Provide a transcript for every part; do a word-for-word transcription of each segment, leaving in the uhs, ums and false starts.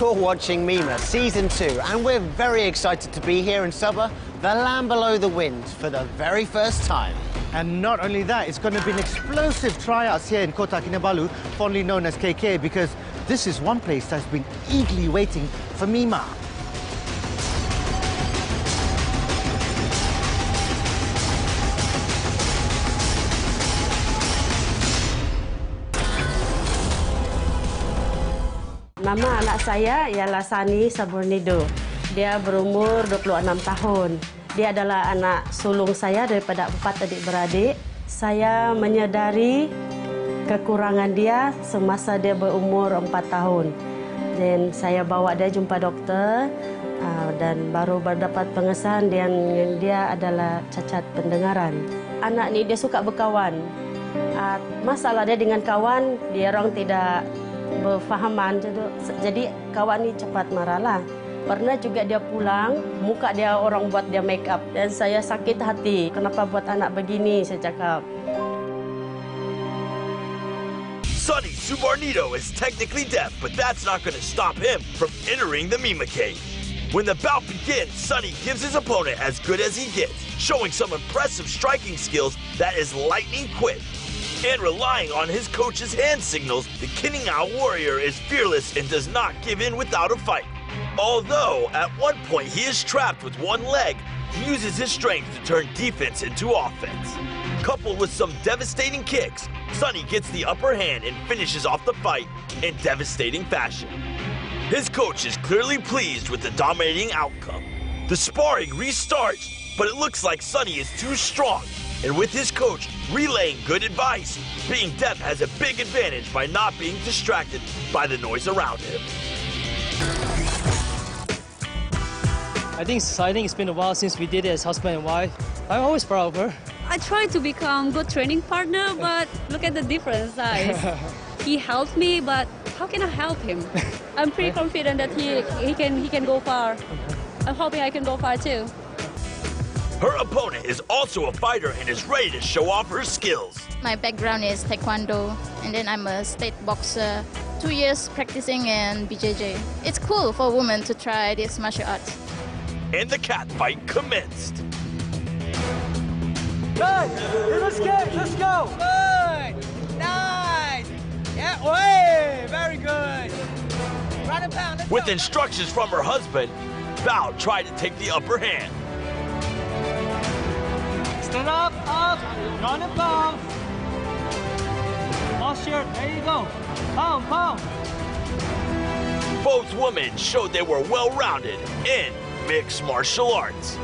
You're watching MIMMA Season two, and we're very excited to be here in Sabah, the land below the wind, for the very first time. And not only that, it's going to be an explosive tryouts here in Kota Kinabalu, fondly known as K K, because this is one place that's been eagerly waiting for MIMMA. Nama anak saya ialah Sonny Sabornido. Dia berumur dua puluh enam tahun. Dia adalah anak sulung saya daripada empat adik-beradik. Saya menyadari kekurangan dia semasa dia berumur empat tahun. Dan saya bawa dia jumpa doktor dan baru berdapat pengesahan dan dia adalah cacat pendengaran. Anak ni dia suka berkawan. Masalah dia dengan kawan, dia orang tidak berfahaman, jadi kawan ni cepat marahlah. Pernah juga dia pulang, muka dia orang buat dia make up, dan saya sakit hati. Kenapa buat anak begini, saya cakap. Sonny Sabornido is technically deaf, but that's not going to stop him from entering the MIMMA cage. When the bout begins, Sonny gives his opponent as good as he gets, showing some impressive striking skills that is lightning quick. And relying on his coach's hand signals, the Kiningau warrior is fearless and does not give in without a fight. Although, at one point he is trapped with one leg, he uses his strength to turn defense into offense. Coupled with some devastating kicks, Sonny gets the upper hand and finishes off the fight in devastating fashion. His coach is clearly pleased with the dominating outcome. The sparring restarts, but it looks like Sonny is too strong. And with his coach relaying good advice, being deaf has a big advantage by not being distracted by the noise around him. I think, I think it's been a while since we did it as husband and wife. I'm always proud of her. I tried to become a good training partner, but look at the different size. He helped me, but how can I help him? I'm pretty confident that he, he, can, he can go far. I'm hoping I can go far too. Her opponent is also a fighter and is ready to show off her skills. My background is taekwondo, and then I'm a state boxer. Two years practicing in B J J. It's cool for a woman to try this martial arts. And the cat fight commenced. Guys, let's go, let's go. Good, nice. Yeah, way, very good. Right and pound, let's With go. Instructions from her husband, Bao tried to take the upper hand. Stand up, up, round and pound. Posture, there you go. Pound, pound. Both women showed they were well-rounded in mixed martial arts.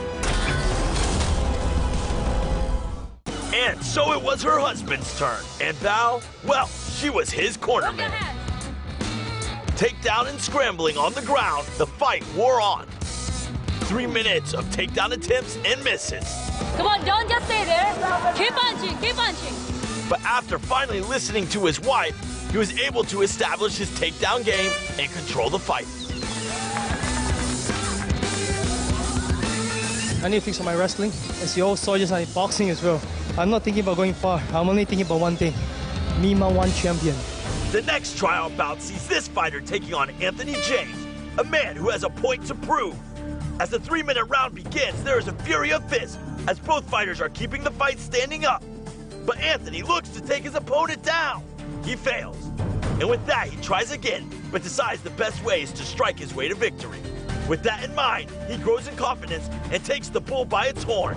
And so it was her husband's turn. And Bao, well, she was his cornerman. Takedown and scrambling on the ground, the fight wore on. Three minutes of takedown attempts and misses. Come on, don't just stay there. Keep punching, keep punching. But after finally listening to his wife, he was able to establish his takedown game and control the fight. I need to fix my wrestling. As you all saw, just like boxing as well. I'm not thinking about going far. I'm only thinking about one thing. MIMMA One Champion. The next tryout bout sees this fighter taking on Anthony James, a man who has a point to prove. As the three-minute round begins, there is a fury of fists as both fighters are keeping the fight standing up. But Anthony looks to take his opponent down. He fails. And with that, he tries again, but decides the best way is to strike his way to victory. With that in mind, he grows in confidence and takes the bull by its horn.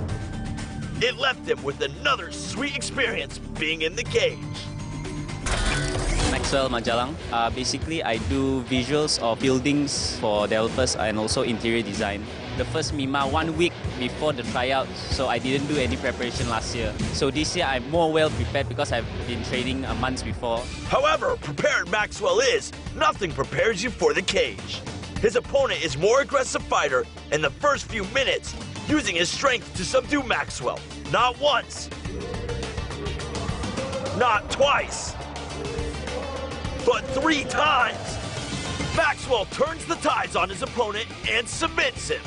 It left him with another sweet experience being in the cage. Maxwell Majalang. Uh, basically, I do visuals of buildings for developers and also interior design. The first MIMMA one week before the tryout, so I didn't do any preparation last year. So this year, I'm more well prepared because I've been training a month before. However, prepared Maxwell is, nothing prepares you for the cage. His opponent is more aggressive fighter in the first few minutes, using his strength to subdue Maxwell. Not once, not twice, but three times. Maxwell turns the tides on his opponent and submits him.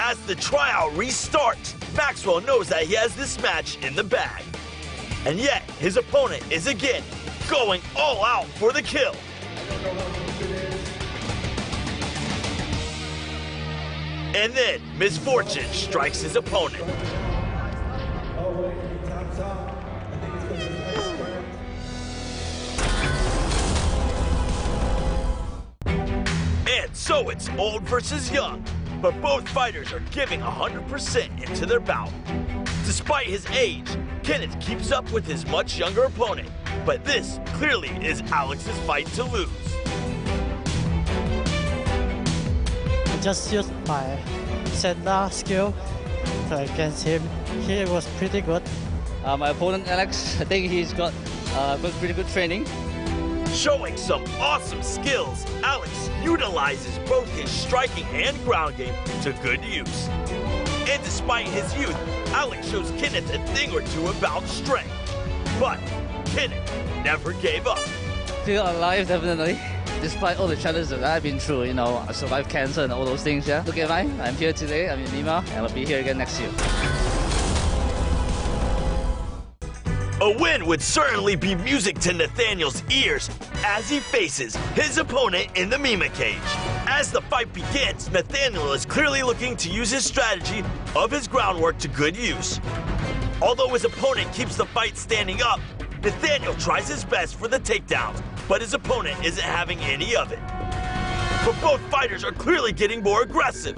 As the tryout restarts, Maxwell knows that he has this match in the bag. And yet, his opponent is again going all out for the kill. And then, misfortune strikes his opponent. And so it's old versus young, but both fighters are giving one hundred percent into their bout. Despite his age, Kenneth keeps up with his much younger opponent, but this clearly is Alex's fight to lose. Just used my center skill against him. He was pretty good. Uh, my opponent Alex, I think he's got uh, good, pretty good training. Showing some awesome skills, Alex utilizes both his striking and ground game to good use. And despite his youth, Alex shows Kenneth a thing or two about strength. But Kenneth never gave up. Still alive, definitely. Despite all the challenges that I've been through, you know, I survived cancer and all those things, yeah. Look at mine, I'm here today, I'm in MIMMA, and I'll be here again next year. A win would certainly be music to Nathaniel's ears as he faces his opponent in the MIMMA cage. As the fight begins, Nathaniel is clearly looking to use his strategy of his groundwork to good use. Although his opponent keeps the fight standing up, Nathaniel tries his best for the takedowns, but his opponent isn't having any of it. But both fighters are clearly getting more aggressive.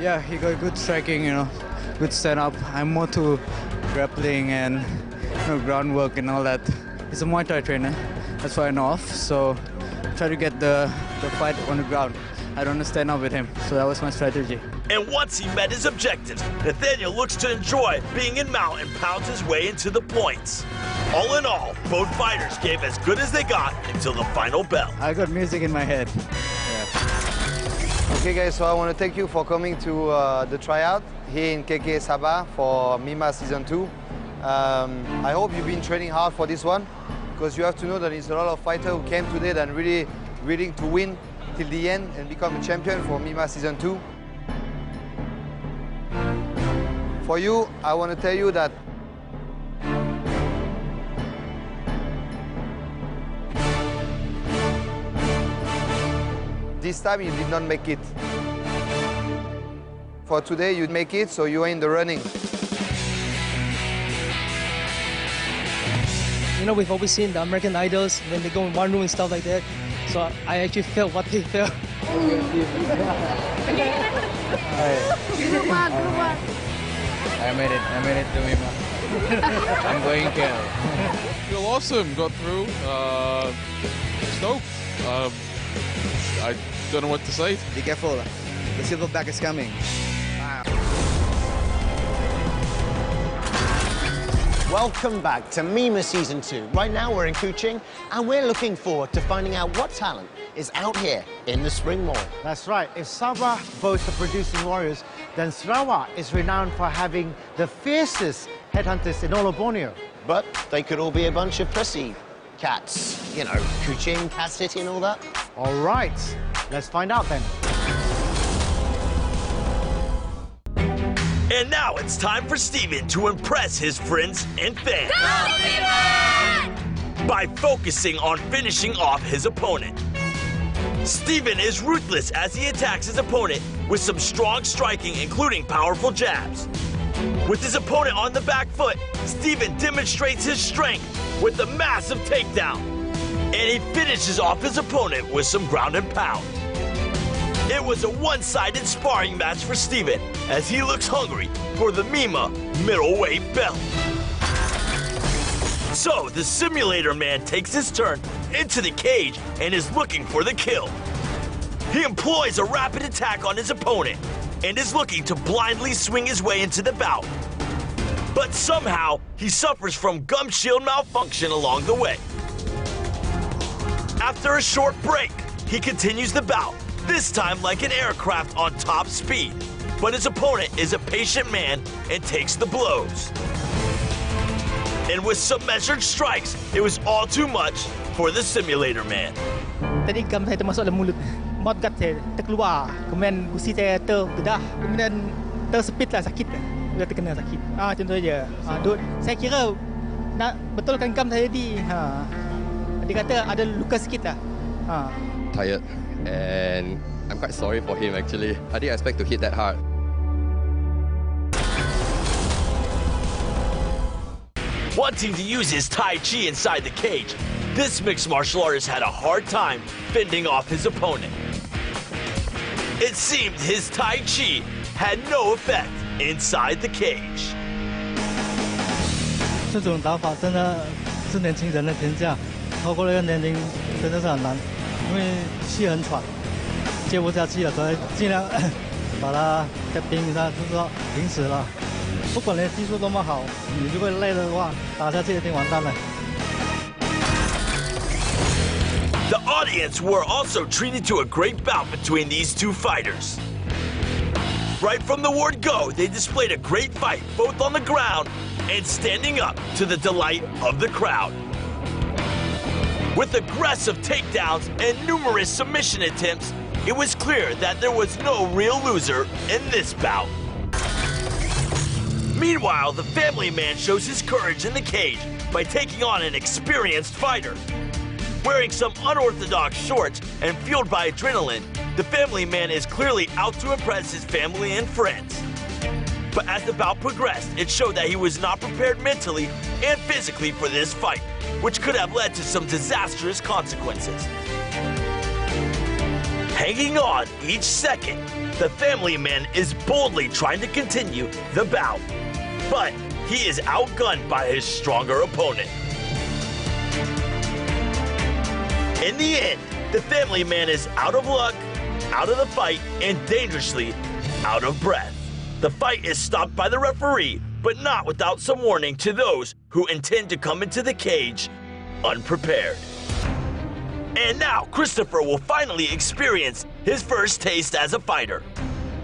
Yeah, he got good striking, you know, good stand-up. I'm more to grappling and, you know, groundwork and all that. He's a Muay Thai trainer, that's why I know of, so try to get the, the fight on the ground. I don't stand up with him, so that was my strategy. And once he met his objectives, Nathaniel looks to enjoy being in mount and pounds his way into the points. All in all, both fighters gave as good as they got until the final bell. I got music in my head. Yeah. Okay guys, so I want to thank you for coming to uh, the tryout here in K K Sabah for MIMMA Season two. Um, I hope you've been training hard for this one, because you have to know that there's a lot of fighters who came today that are really willing to win till the end and become a champion for MIMMA Season two. For you, I want to tell you that this time you did not make it. For today, you make it, so you are in the running. You know, we've always seen the American Idols when they go in one room and stuff like that. So I actually felt what they felt. I made it. I made it to MIMMA. I'm going to. Feel awesome. Got through. Uh, stoked. Uh, I don't know what to say. Be careful. The silverback is coming. Welcome back to MIMMA Season two. Right now we're in Kuching and we're looking forward to finding out what talent is out here in the Spring Mall. That's right. If Sabah boasts of producing warriors, then Sarawak is renowned for having the fiercest headhunters in all of Borneo. But they could all be a bunch of pussy cats. You know, Kuching, Cat City and all that. All right. Let's find out then. And now it's time for Steven to impress his friends and fans. Go, Steven! By focusing on finishing off his opponent. Steven is ruthless as he attacks his opponent with some strong striking, including powerful jabs. With his opponent on the back foot, Steven demonstrates his strength with a massive takedown. And he finishes off his opponent with some ground and pound. It was a one-sided sparring match for Steven as he looks hungry for the MIMMA middleweight belt. So the simulator man takes his turn into the cage and is looking for the kill. He employs a rapid attack on his opponent and is looking to blindly swing his way into the bout. But somehow he suffers from gum shield malfunction along the way. After a short break, he continues the bout. This time like an aircraft on top speed. But his opponent is a patient man and takes the blows. And with some measured strikes, it was all too much for the simulator man. Tadi gam saya termasuk dalam mulut. Mouth guard saya terkeluar. Kemudian gusi saya terbedah. Kemudian tersepit lah sakit. Sudah terkena sakit. Ah, contoh saja. Ah, saya kira nak betulkan cam saya tadi. Ha. Dia kata ada luka sikit lah. Ha. Tired and I'm quite sorry for him actually. I didn't expect to hit that hard. Wanting to use his Tai Chi inside the cage, this mixed martial artist had a hard time fending off his opponent. It seemed his Tai Chi had no effect inside the cage. 这种打法真的是年轻人的天下，超过那个年龄真的是很难，因为气很喘，接不下去了，所以尽量把它在冰上就是说停止了。 不管你技术多么好，你如果累的话，打下去一定完蛋了。The audience were also treated to a great bout between these two fighters. Right from the word go, they displayed a great fight, both on the ground and standing up to the delight of the crowd. With aggressive takedowns and numerous submission attempts, it was clear that there was no real loser in this bout. Meanwhile, the family man shows his courage in the cage by taking on an experienced fighter. Wearing some unorthodox shorts and fueled by adrenaline, the family man is clearly out to impress his family and friends. But as the bout progressed, it showed that he was not prepared mentally and physically for this fight, which could have led to some disastrous consequences. Hanging on each second, the family man is boldly trying to continue the bout. But he is outgunned by his stronger opponent. In the end, the family man is out of luck, out of the fight, and dangerously out of breath. The fight is stopped by the referee, but not without some warning to those who intend to come into the cage unprepared. And now, Christopher will finally experience his first taste as a fighter.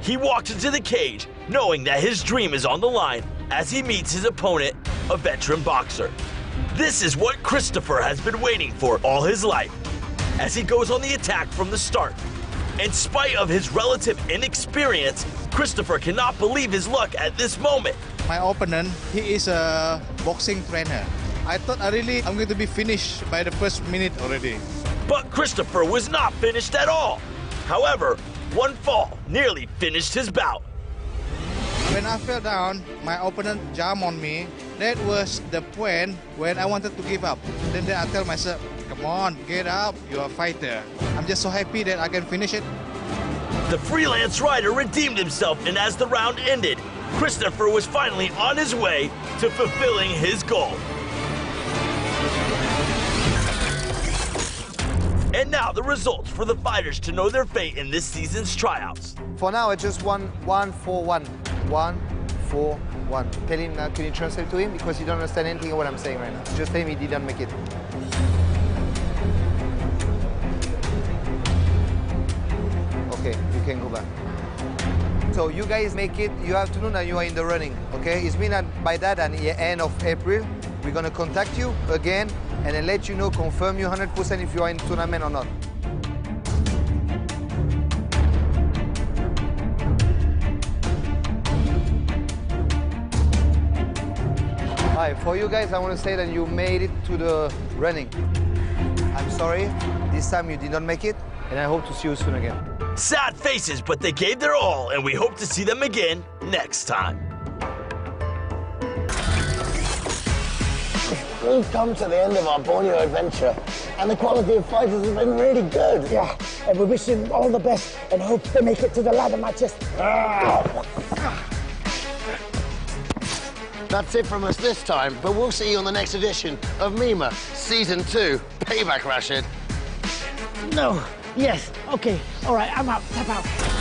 He walks into the cage, knowing that his dream is on the line as he meets his opponent, a veteran boxer. This is what Christopher has been waiting for all his life, as he goes on the attack from the start. In spite of his relative inexperience, Christopher cannot believe his luck at this moment. My opponent, he is a boxing trainer. I thought I really, I'm going to be finished by the first minute already. But Christopher was not finished at all. However, one fall nearly finished his bout. When I fell down, my opponent jumped on me. That was the point when I wanted to give up. Then, then I tell myself, come on, get up, you're a fighter. I'm just so happy that I can finish it. The freelance rider redeemed himself, and as the round ended, Christopher was finally on his way to fulfilling his goal. And now the results for the fighters to know their fate in this season's tryouts. For now, it's just one, one, four, one, one, four, one. Tell him now, can you translate to him? Because you don't understand anything of what I'm saying right now. Just tell him he didn't make it. Okay, you can go back. So you guys make it, you have to know that you are in the running, okay? It's been by that and the end of April. We're going to contact you again and then let you know, confirm you one hundred percent if you are in the tournament or not. All right, for you guys, I want to say that you made it to the running. I'm sorry, this time you did not make it, and I hope to see you soon again. Sad faces, but they gave their all, and we hope to see them again next time. We've come to the end of our Borneo adventure, and the quality of fighters has been really good. Yeah, and we wish them all the best and hope they make it to the ladder matches. That's it from us this time, but we'll see you on the next edition of MIMMA Season two. Payback, Rashid. No, yes, okay, all right, I'm out, tap out.